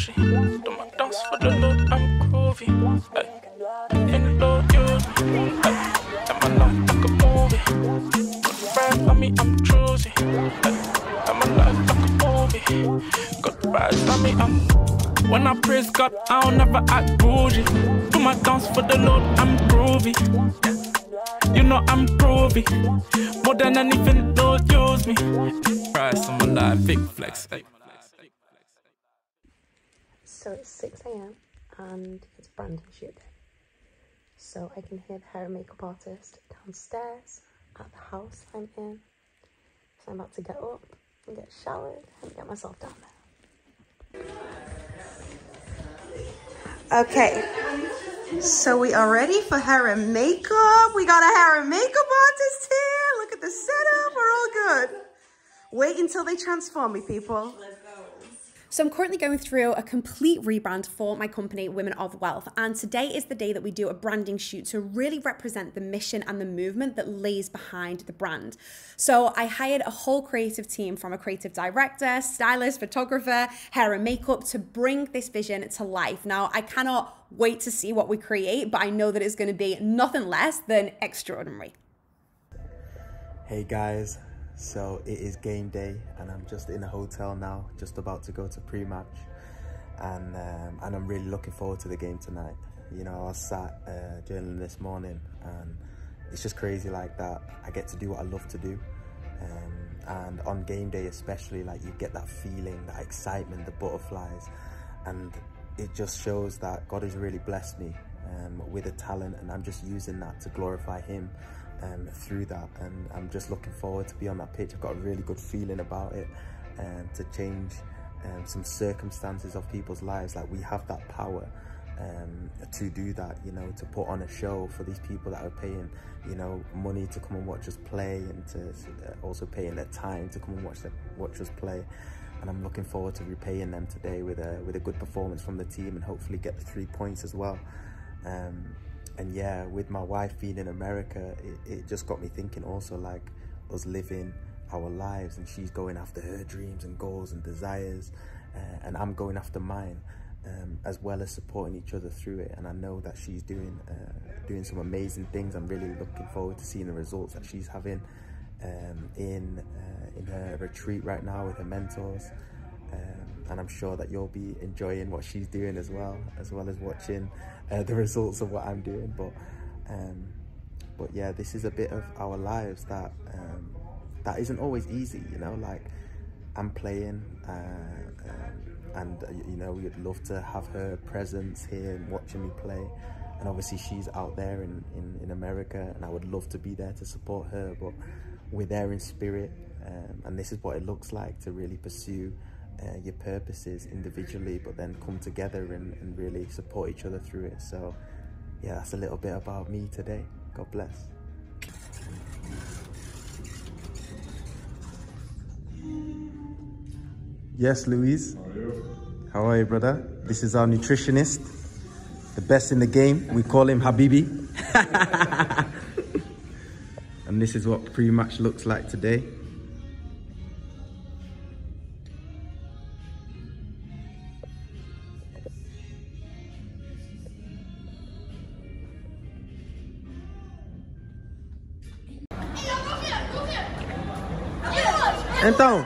Gucci. Do my dance for the Lord, I'm groovy. In the Lord, use me. And my life like a movie. Good friend for me, I'm choosy. And my life like a movie. Good vibes for me, I'm. When I praise God, I don't ever act bougie. Do my dance for the Lord, I'm groovy. You know I'm groovy, more than anything, Lord, use me. Price on my life, big flex. So it's 6 a.m. and it's Brandon shoot day. So I can hear the hair and makeup artist downstairs at the house I'm in. So I'm about to get up and get showered and get myself down there. Okay. So we are ready for hair and makeup. We got a hair and makeup artist here. Look at the setup, we're all good. Wait until they transform me, people. So I'm currently going through a complete rebrand for my company, Women of Wealth. And today is the day that we do a branding shoot to really represent the mission and the movement that lays behind the brand. So I hired a whole creative team from a creative director, stylist, photographer, hair and makeup to bring this vision to life. Now, I cannot wait to see what we create, but I know that it's going to be nothing less than extraordinary. Hey guys. So it is game day and I'm just in a hotel now, just about to go to pre-match, and I'm really looking forward to the game tonight. You know, I was sat journaling this morning and it's just crazy like that. I get to do what I love to do, and on game day especially, like, you get that feeling, that excitement, the butterflies, and it just shows that God has really blessed me with a talent, and I'm just using that to glorify Him. Through that, and I'm just looking forward to be on that pitch. I've got a really good feeling about it, and to change some circumstances of people's lives. Like, we have that power to do that, you know, to put on a show for these people that are paying, you know, money to come and watch us play, and to also paying their time to come and watch us play. And I'm looking forward to repaying them today with a good performance from the team, and hopefully get the 3 points as well. And yeah, with my wife being in America, it just got me thinking also, like, us living our lives, and she's going after her dreams and goals and desires, and I'm going after mine, as well as supporting each other through it. And I know that she's doing some amazing things. I'm really looking forward to seeing the results that she's having in her retreat right now with her mentors. And I'm sure that you'll be enjoying what she's doing as well as watching the results of what I'm doing. But yeah, this is a bit of our lives that that isn't always easy, you know. Like, I'm playing, and you know, we'd love to have her presence here and watching me play. And obviously, she's out there in America, and I would love to be there to support her. But we're there in spirit, and this is what it looks like to really pursue your purposes individually, but then come together and really support each other through it. So yeah, that's a little bit about me today. God bless. Yes, Louise. How are you? How are you, brother? This is our nutritionist, the best in the game. We call him Habibi. And this is what pre-match looks like today. Então.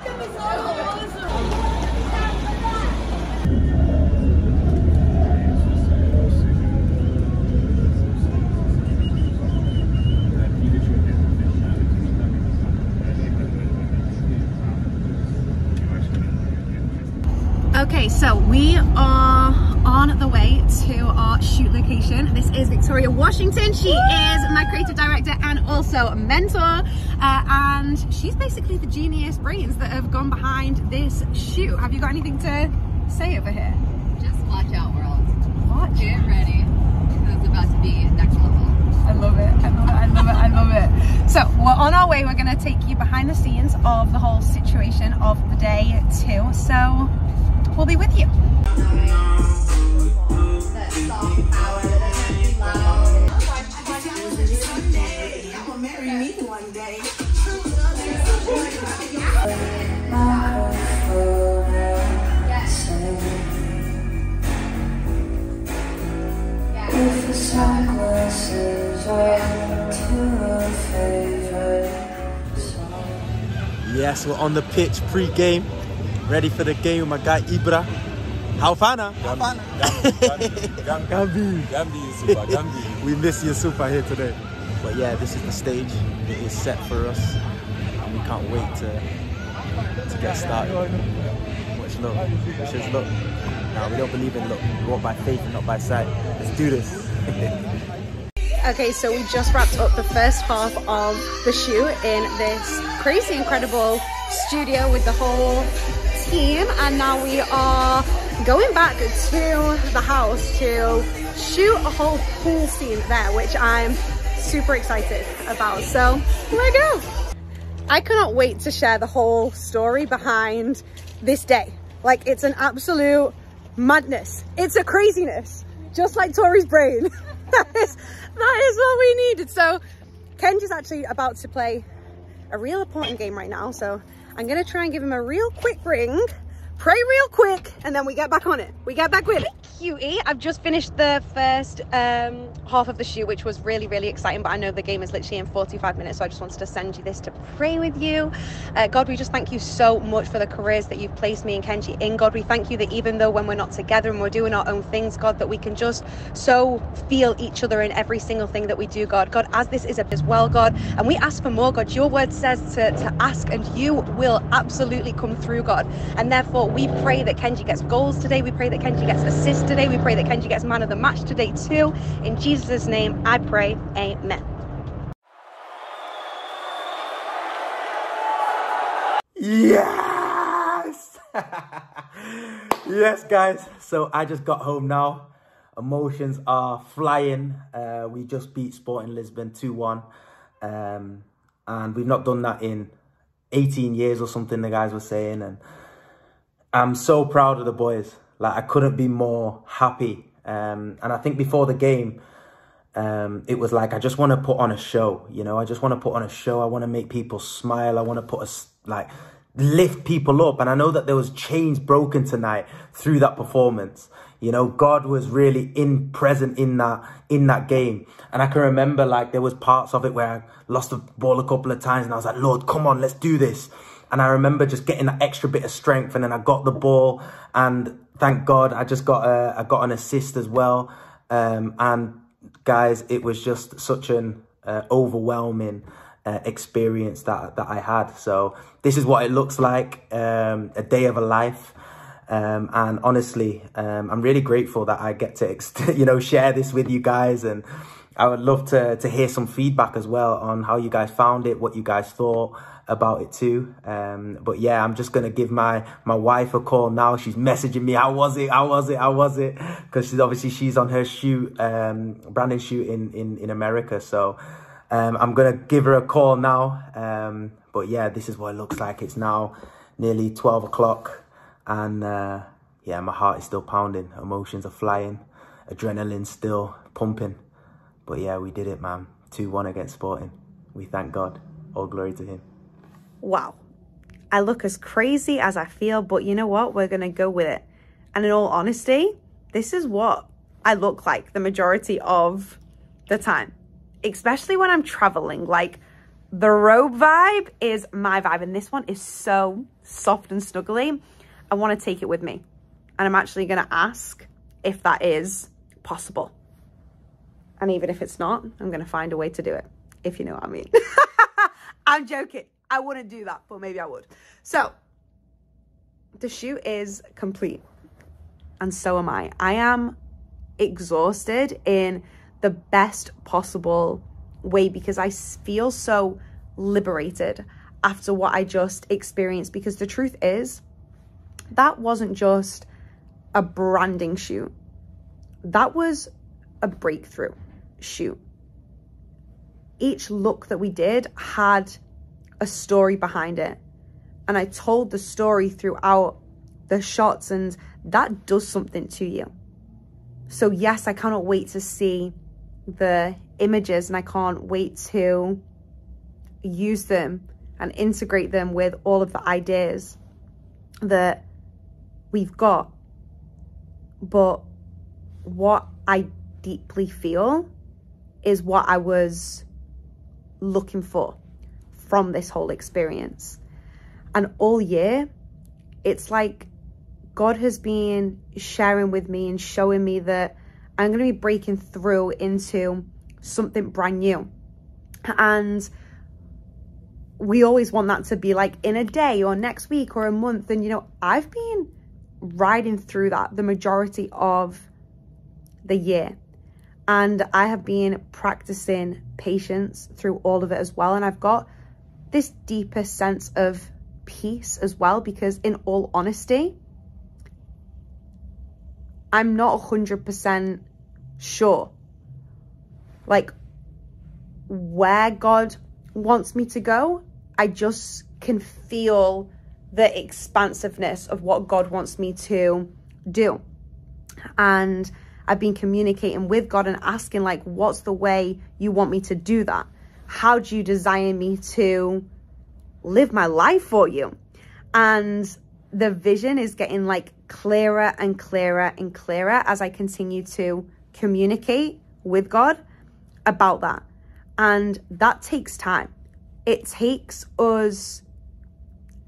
Okay, so we are on the way to our shoot location. This is Victoria Washington. She is my creative director and also a mentor, and she's basically the genius brains that have gone behind this shoot. Have you got anything to say over here? Just watch out, world. Watch. Get ready, because it's about to be next level. I love it, I love it, I love it, I love it. So we're on our way. We're gonna take you behind the scenes of the whole situation of the day too. So we'll be with you. sunglasses went to a favorite song. Yes, we're on the pitch pre-game, ready for the game with my guy Ibra. How fana? Gambi. We miss Yusufa here today. But yeah, this is the stage. It is set for us. And we can't wait to get started. Much love. Wish us luck. Now, we don't believe in luck. We walk by faith, not by sight. Let's do this. Okay, so we just wrapped up the first half of the shoot in this crazy, incredible studio with the whole team. And now we are going back to the house to shoot a whole pool scene there, which I'm super excited about. So here I go. I cannot wait to share the whole story behind this day. Like, it's an absolute madness. It's a craziness, just like Tori's brain. that is what we needed. So Kenji's actually about to play a real important game right now, so I'm gonna try and give him a real quick ring, pray real quick, and then we get back on it. We get back with it. QE, I've just finished the first half of the shoot, which was really, really exciting, but I know the game is literally in 45 minutes, so I just wanted to send you this to pray with you. God, we just thank you so much for the careers that you've placed me and Kenji in. God, we thank you that even though when we're not together and we're doing our own things, God, that we can just so feel each other in every single thing that we do, God. God, as this is as well, God, and we ask for more, God. Your word says to ask, and you will absolutely come through, God. And therefore, we pray that Kenji gets goals today. We pray that Kenji gets assists today. We pray that Kenji gets man of the match today too. In Jesus' name, I pray. Amen. Yes! Yes, guys. So I just got home now. Emotions are flying. We just beat Sporting Lisbon 2-1. And we've not done that in 18 years or something, the guys were saying. And I'm so proud of the boys. Like, I couldn't be more happy. And I think before the game, it was like, I just want to put on a show. You know, I just want to put on a show. I want to make people smile. I want to lift people up. And I know that there was chains broken tonight through that performance. You know, God was really present in that game. And I can remember, like, there was parts of it where I lost the ball a couple of times and I was like, Lord, come on, let's do this. And I remember just getting that extra bit of strength, and then I got the ball, and thank God I just got an assist as well. And guys, it was just such an overwhelming experience that I had. So this is what it looks like, a day of a life. And honestly, I'm really grateful that I get to share this with you guys, and I would love to hear some feedback as well on how you guys found it, what you guys thought about it too. But yeah, I'm just going to give my wife a call now. She's messaging me, how was it? Because she's on her shoot, brand new shoot in America. So I'm going to give her a call now. But yeah, this is what it looks like. It's now nearly 12 o'clock. And yeah, my heart is still pounding. Emotions are flying. Adrenaline still pumping. But yeah, we did it, man. 2-1 against Sporting. We thank God. All glory to him. Wow. I look as crazy as I feel, but you know what? We're going to go with it. And in all honesty, this is what I look like the majority of the time, especially when I'm traveling. Like, the robe vibe is my vibe. And this one is so soft and snuggly. I want to take it with me. And I'm actually going to ask if that is possible. And even if it's not, I'm going to find a way to do it, if you know what I mean. I'm joking. I wouldn't do that, but maybe I would. So the shoot is complete. And so am I. I am exhausted in the best possible way, because I feel so liberated after what I just experienced. Because the truth is, that wasn't just a branding shoot. That was a breakthrough shoot. Each look that we did had a story behind it, and I told the story throughout the shots, and that does something to you. So yes, I cannot wait to see the images, and I can't wait to use them and integrate them with all of the ideas that we've got. But what I deeply feel is what I was looking for from this whole experience. And all year, it's like God has been sharing with me and showing me that I'm going to be breaking through into something brand new. And we always want that to be like in a day or next week or a month. And, you know, I've been riding through that the majority of the year. And I have been practicing patience through all of it as well. And I've got this deeper sense of peace as well, because in all honesty, I'm not 100% sure, like, where God wants me to go. I just can feel the expansiveness of what God wants me to do. And I've been communicating with God and asking, like, what's the way you want me to do that? How do you desire me to live my life for you? And the vision is getting, like, clearer and clearer and clearer as I continue to communicate with God about that. And that takes time. It takes us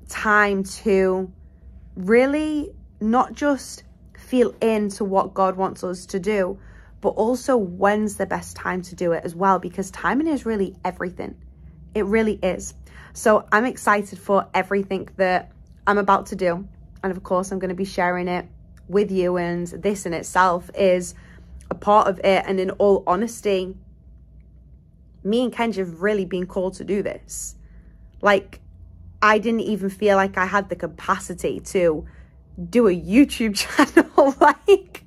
time to really not just feel into what God wants us to do, but also when's the best time to do it as well, because timing is really everything. It really is. So I'm excited for everything that I'm about to do. And of course, I'm going to be sharing it with you. And this in itself is a part of it. And in all honesty, me and Kenji have really been called to do this. Like, I didn't even feel like I had the capacity to do a YouTube channel. Like,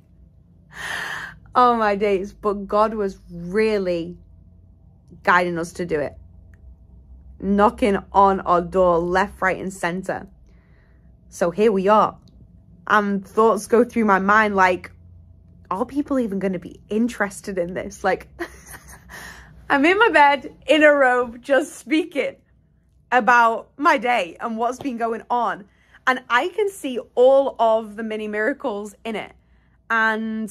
oh my days. But God was really guiding us to do it. Knocking on our door left, right and center. So here we are. Thoughts go through my mind like, are people even going to be interested in this? Like, I'm in my bed, in a robe, just speaking about my day and what's been going on. And I can see all of the mini miracles in it. And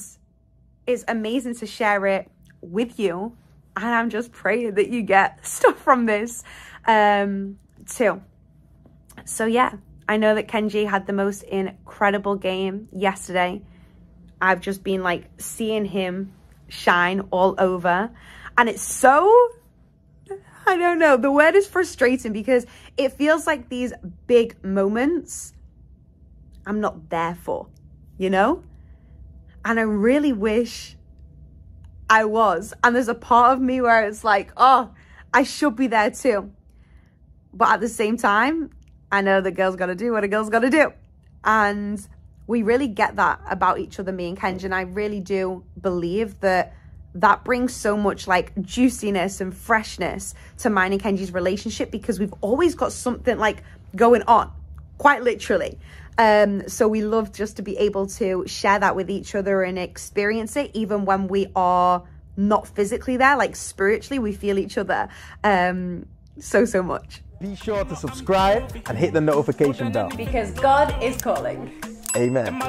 it's amazing to share it with you. And I'm just praying that you get stuff from this too. So yeah. I know that Kenji had the most incredible game yesterday. I've just been like seeing him shine all over. And it's so, I don't know, the word is frustrating because it feels like these big moments I'm not there for, you know? And I really wish I was. And there's a part of me where it's like, oh, I should be there too. But at the same time, I know the girl's got to do what a girl's got to do. And we really get that about each other, me and Kenji. And I really do believe that that brings so much like juiciness and freshness to mine and Kenji's relationship, because we've always got something like going on, quite literally. So we love just to be able to share that with each other and experience it, even when we are not physically there, like spiritually, we feel each other so much. Be sure to subscribe and hit the notification bell. Because God is calling. Amen.